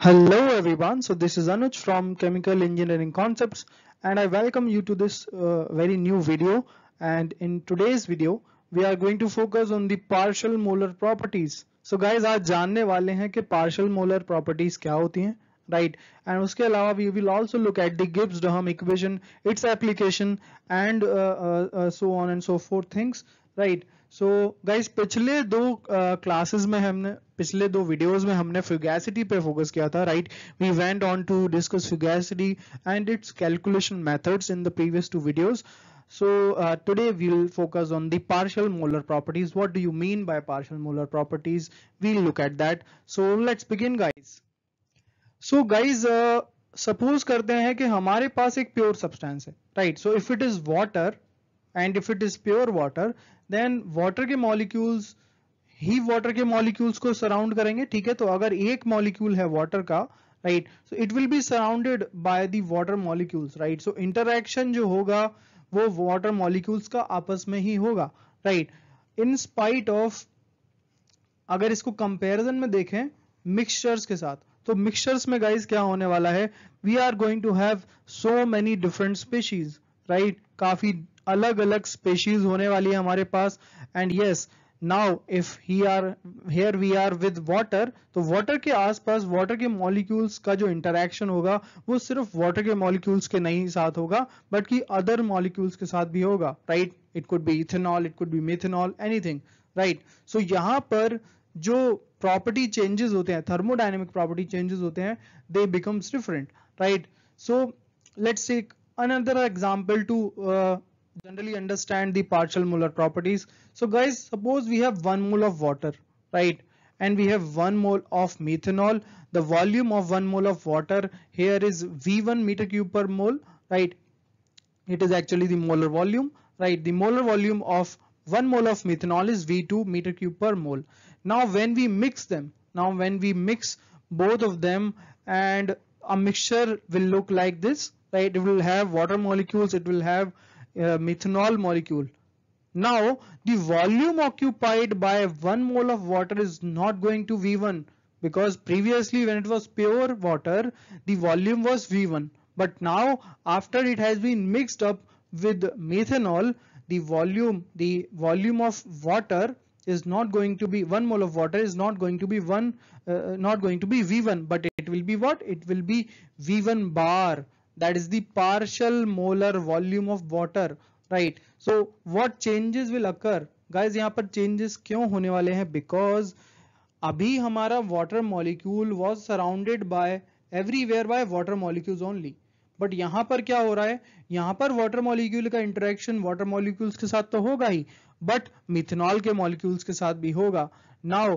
Hello everyone, so this is Anuj from Chemical Engineering Concepts and I welcome you to this very new video. And in today's video we are going to focus on the partial molar properties. So guys, आज जानने वाले हैं कि partial molar properties क्या होती हैं, right? And उसके अलावा we will also look at the Gibbs-Duhem equation, its application and so on and so forth things, right? So guys, पिछले दो क्लासेस में हमने पिछले दो वीडियोस में हमने फ्यूगैसिटी पे फोकस किया था, right? We went on to discuss fugacity and its calculation methods in the previous two videos. So today we will focus on the partial molar properties. What do you mean by partial molar properties? We'll look at that. So let's begin guys. So guys, suppose करते हैं कि हमारे पास एक pure substance है, right? So if it is water and if it is pure water, then water के molecules ही water के molecules को surround करेंगे, ठीक है? तो अगर एक molecule है water का, right? So it will be surrounded by the water molecules, right? So interaction जो होगा वो water molecules का आपस में ही होगा, right? In spite of, अगर इसको comparison में देखें mixtures के साथ, तो mixtures में guys क्या होने वाला है? We are going to have so many different species, right? काफी अलग अलग स्पेशीज होने वाली है हमारे पास. And yes, now if here we are with water, तो वाटर के आसपास वाटर के मॉलिक्यूल्स का जो इंटरेक्शन होगा वो सिर्फ वाटर के मॉलिक्यूल्स के नहीं साथ होगा बल्कि अदर मॉलिक्यूल्स के साथ भी होगा, right? It could be ethanol, it could be methanol, anything, right? So यहाँ पर जो प्रॉपर्टी चेंजेस होते हैं, थर्मोडाइनमिक प्रॉपर्टी चेंजेस होते हैं, they becomes different, right? So let's take another example to generally understand the partial molar properties. So guys, suppose we have 1 mole of water, right? And we have 1 mole of methanol. The volume of 1 mole of water here is V1 meter cube per mole, right? It is actually the molar volume, right? The molar volume of 1 mole of methanol is V2 meter cube per mole. Now when we mix them, both of them, and a mixture will look like this, right? It will have water molecules, it will have methanol molecule. Now the volume occupied by 1 mole of water is not going to V1, because previously when it was pure water the volume was V1, but now after it has been mixed up with methanol, the volume of water is not going to be 1 mole of water is not going to be V1, but it will be what? It will be V1 bar. That is the partial molar volume of water, right? So what changes will occur guys? यहाँ पर changes क्यों होने वाले हैं? Because अभी हमारा water molecule was surrounded by everywhere by water molecules only, but यहाँ पर क्या हो रहा है? यहाँ पर water molecule का interaction water molecules के साथ तो होगा ही, but methanol के molecules के साथ भी होगा. Now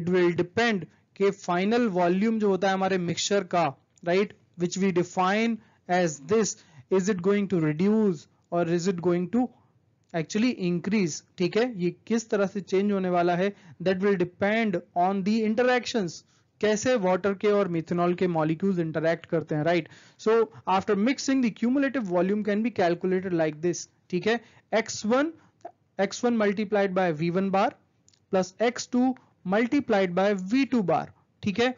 it will depend के final volume जो होता है हमारे mixture का, right? Which we define as this, is it going to reduce or is it going to actually increase? ठीक है, ये किस तरह से change होने वाला है? That will depend on the interactions. कैसे water के और methanol के molecules interact करते हैं, right? So after mixing, the cumulative volume can be calculated like this. ठीक है, x1 multiplied by v1 bar plus x2 multiplied by v2 bar. ठीक है.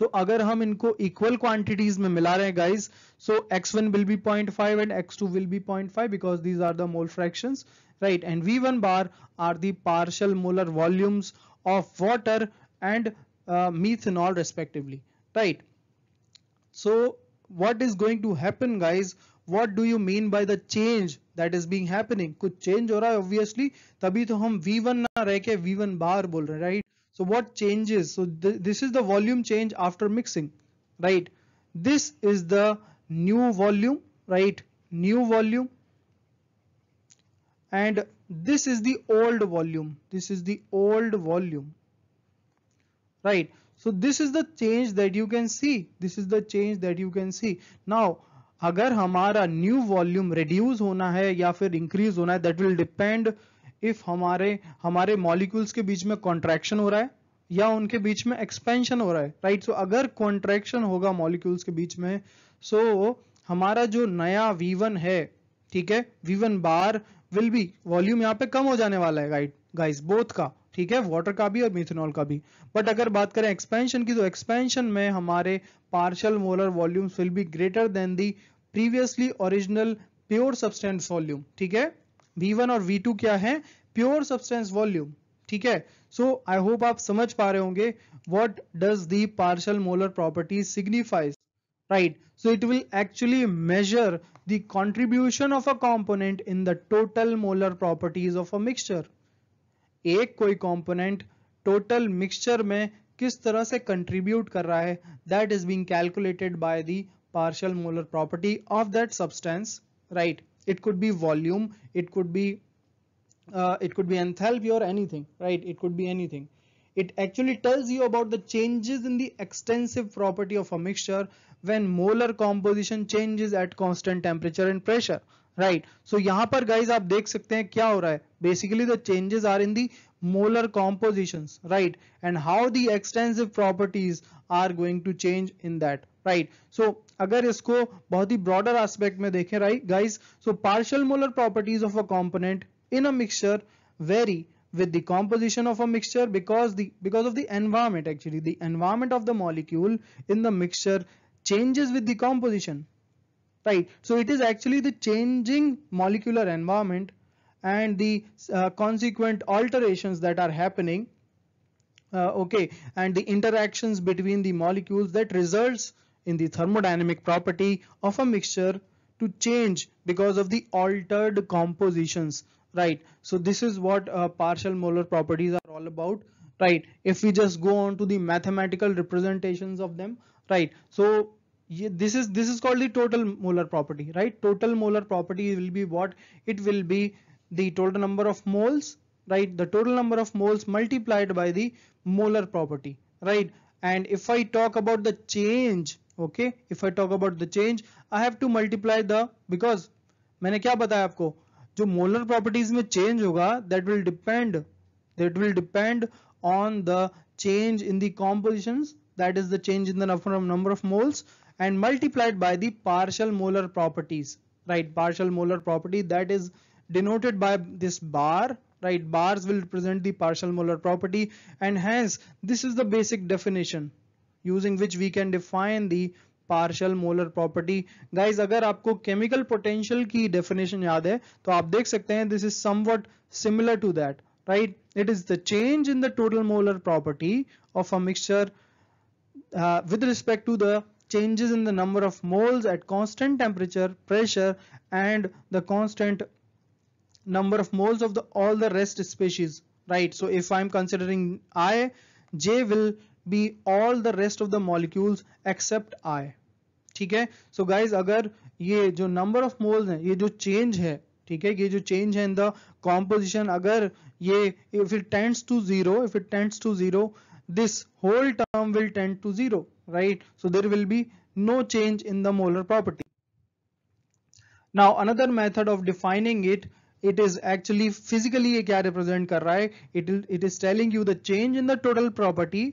So अगर हम इनको equal quantities में मिला रहे हैं guys, so x1 will be 0.5 and x2 will be 0.5 because these are the mole fractions, right? And v1 bar are the partial molar volumes of water and methanol respectively, right? So what is going to happen guys? What do you mean by the change that is being happening? कुछ change हो रहा है obviously, तभी तो हम v1 ना रह के v1 bar बोल रहे हैं, right? So what changes? So this is the volume change after mixing, right? This is the new volume, right? New volume, and this is the old volume. This is the old volume, right? So this is the change that you can see. Now अगर हमारा new volume reduce होना है या फिर increase होना है, that will depend if हमारे molecules के बीच में कॉन्ट्रैक्शन हो रहा है या उनके बीच में एक्सपेंशन हो रहा है, राइट? सो अगर कॉन्ट्रैक्शन होगा मॉलिक्यूल्स के बीच में, सो हमारा जो नया v1 है, ठीक है, v1 bar will be, volume यहाँ पे कम हो जाने वाला है गाइस बोथ का, ठीक है, वाटर का भी और मिथेनॉल का भी। बट अगर बात करें एक्सपेंशन की, तो एक्सपेंशन में हमारे partial molar volumes will be greater than the previously original pure substance volume. ठीक है, V1 और V2 क्या है? Pure substance volume. ठीक है, सो आई होप आप समझ पा रहे होंगे what does the partial molar property signifies, right? So it will actually measure the contribution of a component in the total molar properties of a mixture. एक कोई component total mixture में किस तरह से कंट्रीब्यूट कर रहा है, that is being calculated by the partial molar property of that substance, right? It could be volume, it could be enthalpy or anything, right? It could be anything. It actually tells you about the changes in the extensive property of a mixture when molar composition changes at constant temperature and pressure, right? So यहाँ पर guys आप देख सकते हैं क्या हो रहा है. Basically the changes are in the molar compositions, right? And how the extensive properties are going to change in that. Right, so अगर इसको बहुत ही ब्रॉडर एस्पेक्ट में देखें, right guys, so partial molar properties of a component in a mixture vary with the composition of a mixture because of the environment. Actually the environment of the molecule in the mixture changes with the composition, right? So it is actually the changing molecular environment and the consequent alterations that are happening, okay, and the interactions between the molecules that results in the thermodynamic property of a mixture to change because of the altered compositions, right? So this is what partial molar properties are all about, right? If we just go on to the mathematical representations of them, right? So this is called the total molar property, right? Total molar property will be what? It will be the total number of moles, right? The total number of moles multiplied by the molar property, right? And if I talk about the change, okay, if I talk about the change, I have to multiply the, because मैंने क्या बताया आपको, जो molar properties में change होगा, that will depend on the change in the compositions, that is the change in the number of moles, and multiplied by the partial molar properties, right? Partial molar property, that is denoted by this bar, right? Bars will represent the partial molar property, and hence this is the basic definition using which we can define the partial molar property. Guys, अगर आपको chemical potential की definition याद है तो आप देख सकते हैं this is somewhat similar to that, right? It is the change in the total molar property of a mixture with respect to the changes in the number of moles at constant temperature, pressure, and the constant number of moles of the all the rest species, right? So if I am considering I, J will be all the rest of the molecules except I. ठीक है, so guys अगर ये जो number of moles है, ये जो change है, ठीक है, ये जो change है in the composition, अगर ये if it tends to zero, this whole term will tend to zero, right? So there will be no change in the molar property. Now another method of defining it, it is actually physically ये क्या represent कर रहा है? It is telling you the change in the total property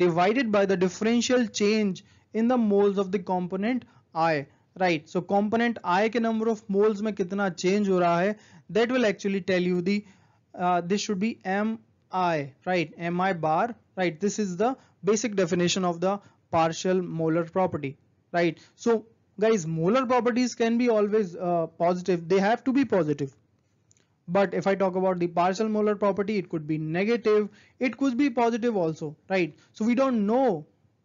divided by the differential change in the moles of the component I, right? So component I के number of moles में कितना change हो रहा है, that will actually tell you the this should be mi, right? Mi bar, right? This is the basic definition of the partial molar property, right? So guys, molar properties can be always positive. They have to be positive. But if I talk about the partial molar property, it could be negative, it could be positive also, right? So we don't know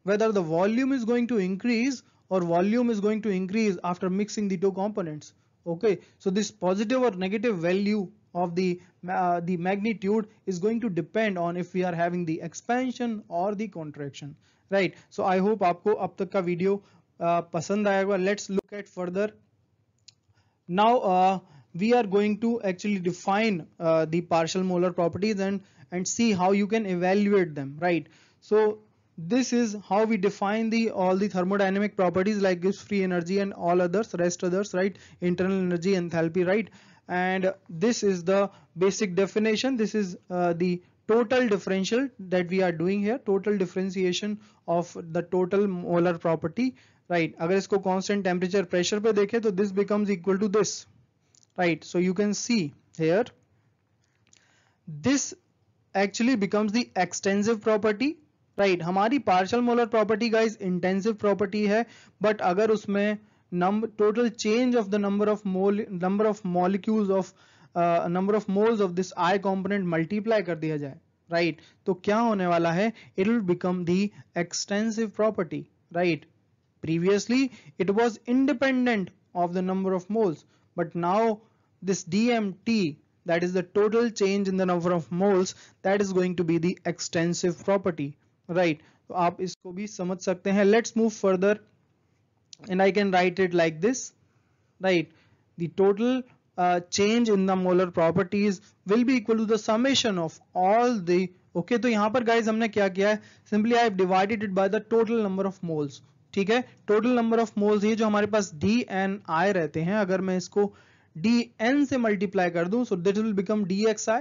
whether the volume is going to increase or volume is going to increase after mixing the two components. Okay, so this positive or negative value of the magnitude is going to depend on if we are having the expansion or the contraction, right? So I hope आपको अब तक का video पसंद आया होगा. Let's look at further. Now we are going to actually define the partial molar properties and see how you can evaluate them, right? So this is how we define the all the thermodynamic properties like Gibbs free energy and all others, right? Internal energy, enthalpy, right? And this is the basic definition. This is the total differential that we are doing here, total differentiation of the total molar property, right? अगर इसको constant temperature pressure पे देखें तो this becomes equal to this. Right, so you can see here this actually becomes the extensive property, right? हमारी partial molar property guys intensive property है, but अगर उसमें total change of the number of moles of this I component multiply कर दिया जाए, right? तो क्या होने वाला है? It will become the extensive property, right? Previously it was independent of the number of moles, but now this DMT, that is the total change in the number of moles, that is going to be the extensive property, right? तो आप इसको भी समझ सकते हैं. Let's move further, and I can write it like this, right? The total change in the molar properties will be equal to the summation of all the. Okay, तो यहाँ पर guys हमने क्या किया है? Simply I have divided it by the total number of moles. ठीक है, total number of moles ये जो हमारे पास D and I रहते हैं, अगर मैं इसको dn से multiply कर दूं, so that will become dxi,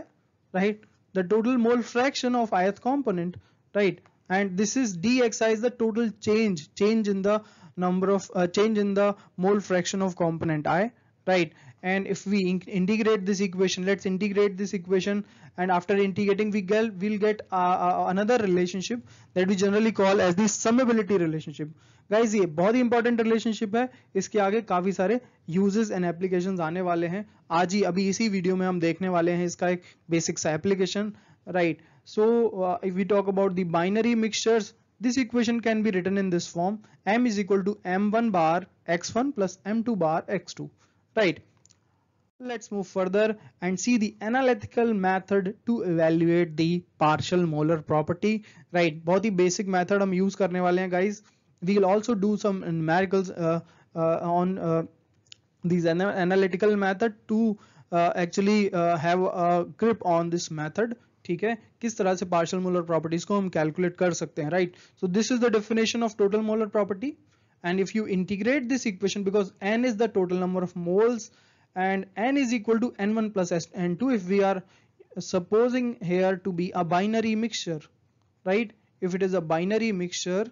right? The total mole fraction of ith component, right? And this is dxi is the total change in the number of change in the mole fraction of component I, right? And if we integrate this equation, let's integrate this equation, and after integrating we'll get another relationship that we generally call as the summability relationship. Guys, ये बहुत ही important relationship है, इसके आगे काफी सारे uses and applications आने वाले हैं. आज ही अभी इसी वीडियो में हम देखने वाले हैं इसका एक basic सा application, right? So if we talk about the binary mixtures, this equation can be written in this form: m is equal to m1 bar x1 plus m2 bar x2, right? Let's move further and see the analytical method to evaluate the partial molar property, right? बहुत ही basic method हम use करने वाले हैं guys. We will also do some numericals on these analytical method to actually have a grip on this method. ठीक है, किस तरह से partial molar properties को हम calculate कर सकते हैं, right? So this is the definition of total molar property, and if you integrate this equation, because n is the total number of moles and n is equal to n1 plus n2, if we are supposing here to be a binary mixture, right? If it is a binary mixture,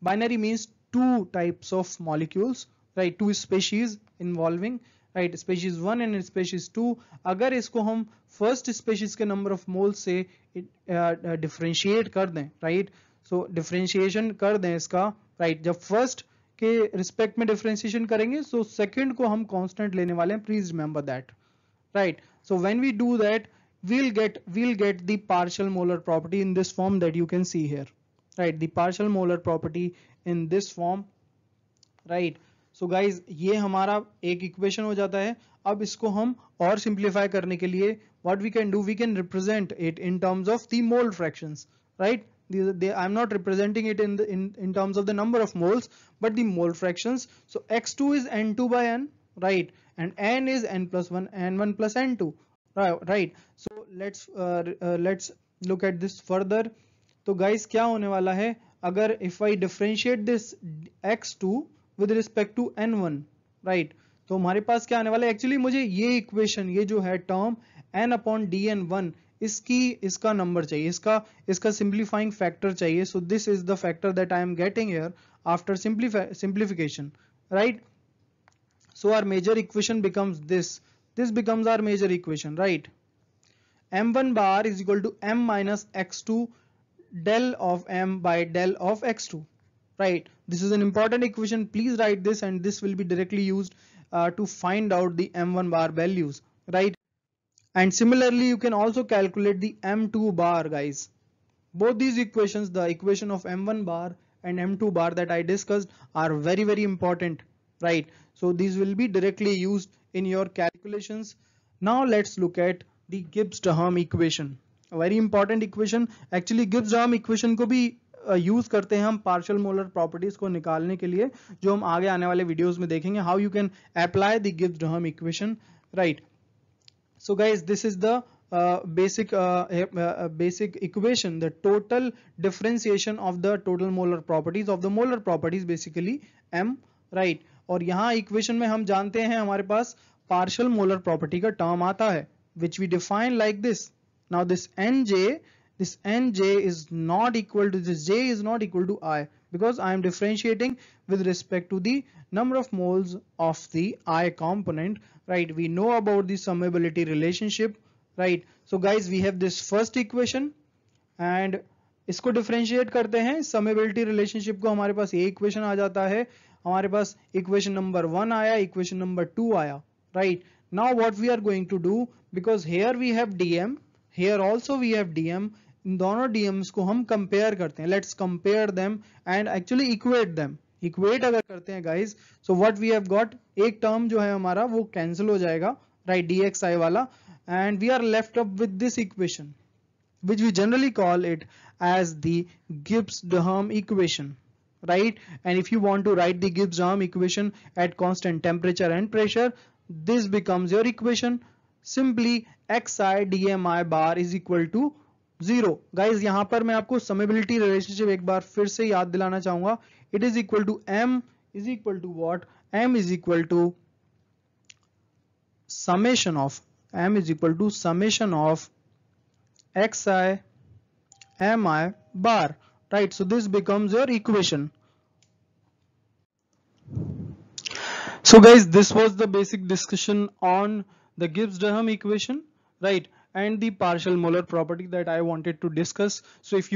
binary means two types of molecules, right? Two species involving, right? Species 1 and species 2. अगर इसको हम first species के number of moles से differentiate कर दें, right? So differentiation कर दें इसका, right? जब first के रिस्पेक्ट में डिफरेंशिएशन करेंगे, सो सेकंड को हम कांस्टेंट लेने वाले हैं, please remember that, right? So when we do that we will get the partial molar property in this form that you can see here, right? The partial molar property in this form, right? So guys ये हमारा एक equation हो जाता है. अब इसको हम और सिंप्लीफाई करने के लिए what we can do, we can represent it in terms of the mole fractions, right? I am not representing it in terms of the number of moles, but the mole fractions. So x2 is n2 by n, right? And n is n plus 1, n1 plus n2, right? So let's look at this further. तो guys क्या होने वाला है? अगर if I differentiate this x2 with respect to n1, right? तो हमारे पास क्या आने वाला है? Actually मुझे ये equation, ये जो है term n upon dn1, इसका नंबर चाहिए, इसका सिंप्लीफाइंग फैक्टर चाहिए. So this is the factor that I am getting here after simplification, right? So our major equation becomes this becomes our major equation, right? m1 bar is equal to m minus x2 del of m by del of x2, right? This is an important equation, please write this, and this will be directly used to find out the m1 bar values, right? And similarly you can also calculate the m2 bar, guys. Both these equations, the equation of m1 bar and m2 bar that I discussed, are very, very important, right? So these will be directly used in your calculations. Now let's look at the Gibbs-Duhem equation, a very important equation. Actually Gibbs-Duhem equation को भी use करते हैं हम partial molar properties को निकालने के लिए, जो हम आगे आने वाले वीडियोज में देखेंगे how you can apply the Gibbs-Duhem equation, right? So guys, this is the basic equation, the total differentiation of the total molar properties of the molar properties, basically m, right? और यहाँ equation में हम जानते हैं हमारे पास partial molar property का term आता है, which we define like this. Now this nj is not equal to this, j is not equal to I, because I am differentiating with respect to the number of moles of the I component, right? We know about the summability relationship, right. So guys we have this first equation and इसको differentiate करते हैं. Summability relationship को हमारे पास ये equation आ जाता है. हमारे पास इक्वेशन नंबर 1 आया, इक्वेशन नंबर 2 आया, right. Now what we are going to do, because here we have DM, here also we have DM. इन दोनों डीएम्स को हम कंपेयर करते हैं. Let's compare them and actually equate them. Equate अगर करते हैं guys, so what we have got, एक टर्म जो है हमारा वो कैंसिल हो जाएगा, राइट, dx i वाला, and we are left up with this equation which we generally call it as the Gibbs-Duhem equation, right. And if you want to write the Gibbs-Duhem equation at constant temperature and pressure, this becomes your equation. Simply xi dmi bar is equal to 0. Guys, यहाँ पर मैं आपको summability relationship एक बार फिर से याद दिलाना चाहूंगा. It is equal to m is equal to what? m is equal to summation of xi mi bar, right. So this becomes your equation. So guys, this was the basic discussion on the Gibbs-Duhem equation, right, and the partial molar property that I wanted to discuss. So if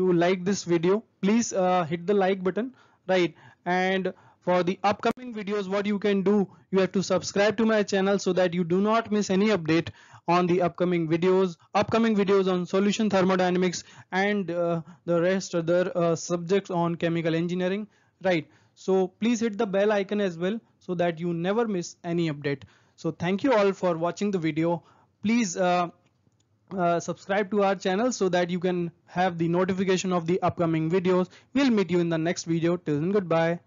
you like this video, please hit the like button, right. And for the upcoming videos, what you can do, you have to subscribe to my channel so that you do not miss any update on the upcoming videos on solution thermodynamics and the rest other subjects on chemical engineering, right. So please hit the bell icon as well so that you never miss any update. So thank you all for watching the video. Please subscribe to our channel so that you can have the notification of the upcoming videos. We'll meet you in the next video. Till then, goodbye.